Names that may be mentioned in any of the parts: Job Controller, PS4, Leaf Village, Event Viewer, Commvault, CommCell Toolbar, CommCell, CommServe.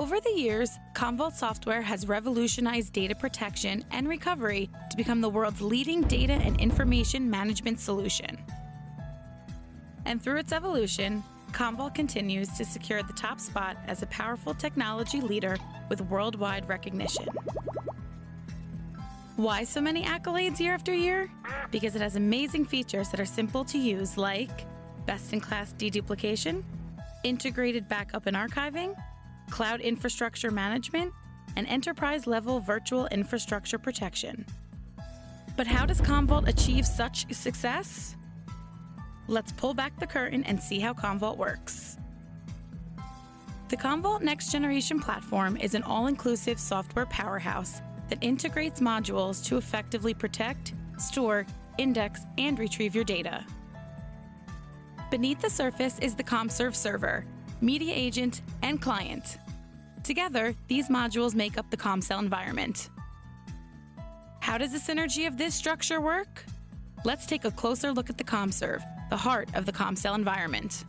Over the years, Commvault software has revolutionized data protection and recovery to become the world's leading data and information management solution. And through its evolution, Commvault continues to secure the top spot as a powerful technology leader with worldwide recognition. Why so many accolades year after year? Because it has amazing features that are simple to use, like best-in-class deduplication, integrated backup and archiving, cloud infrastructure management, and enterprise-level virtual infrastructure protection. But how does Commvault achieve such success? Let's pull back the curtain and see how Commvault works. The Commvault Next Generation platform is an all-inclusive software powerhouse that integrates modules to effectively protect, store, index, and retrieve your data. Beneath the surface is the CommServe server, media agent, and client. Together, these modules make up the CommCell environment. How does the synergy of this structure work? Let's take a closer look at the CommServe, the heart of the CommCell environment.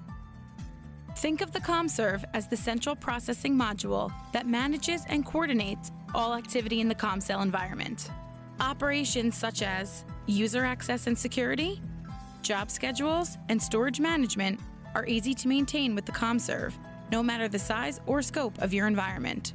Think of the CommServe as the central processing module that manages and coordinates all activity in the CommCell environment. Operations such as user access and security, job schedules, and storage management are easy to maintain with the CommServe, no matter the size or scope of your environment.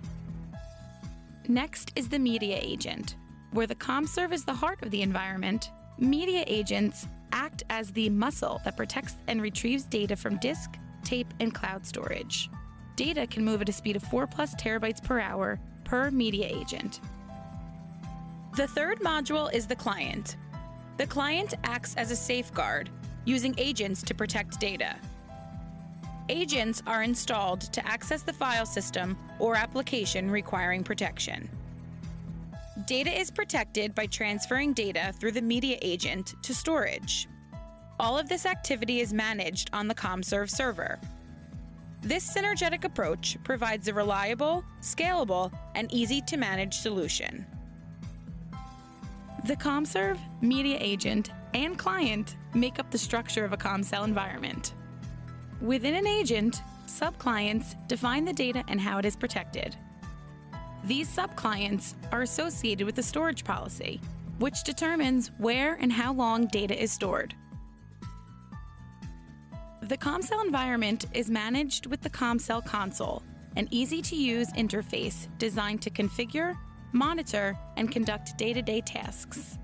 Next is the media agent. Where the CommServe is the heart of the environment, media agents act as the muscle that protects and retrieves data from disk, tape, and cloud storage. Data can move at a speed of 4+ terabytes per hour per media agent. The third module is the client. The client acts as a safeguard, using agents to protect data. Agents are installed to access the file system or application requiring protection. Data is protected by transferring data through the media agent to storage. All of this activity is managed on the CommServe server. This synergetic approach provides a reliable, scalable, and easy-to-manage solution. The CommServe, media agent, and client make up the structure of a CommCell environment. Within an agent, subclients define the data and how it is protected. These subclients are associated with the storage policy, which determines where and how long data is stored. The CommCell environment is managed with the CommCell console, an easy-to-use interface designed to configure, monitor, and conduct day-to-day tasks.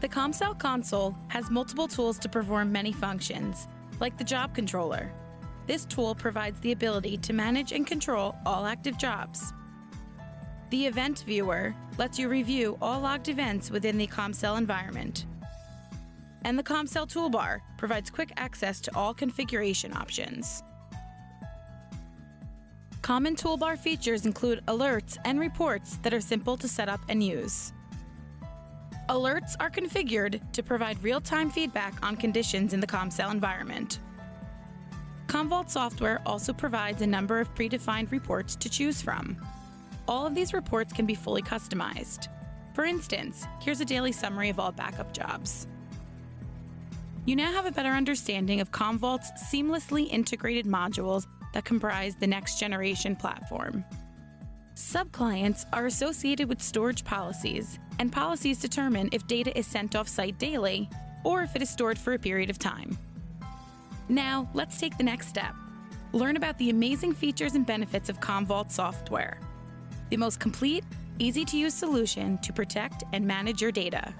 The CommCell console has multiple tools to perform many functions, like the Job Controller. This tool provides the ability to manage and control all active jobs. The Event Viewer lets you review all logged events within the CommCell environment. And the CommCell Toolbar provides quick access to all configuration options. Common toolbar features include alerts and reports that are simple to set up and use. Alerts are configured to provide real-time feedback on conditions in the CommCell environment. Commvault software also provides a number of predefined reports to choose from. All of these reports can be fully customized. For instance, here's a daily summary of all backup jobs. You now have a better understanding of Commvault's seamlessly integrated modules that comprise the next-generation platform. Subclients are associated with storage policies, and policies determine if data is sent off-site daily or if it is stored for a period of time. Now, let's take the next step. Learn about the amazing features and benefits of Commvault software, the most complete, easy-to-use solution to protect and manage your data.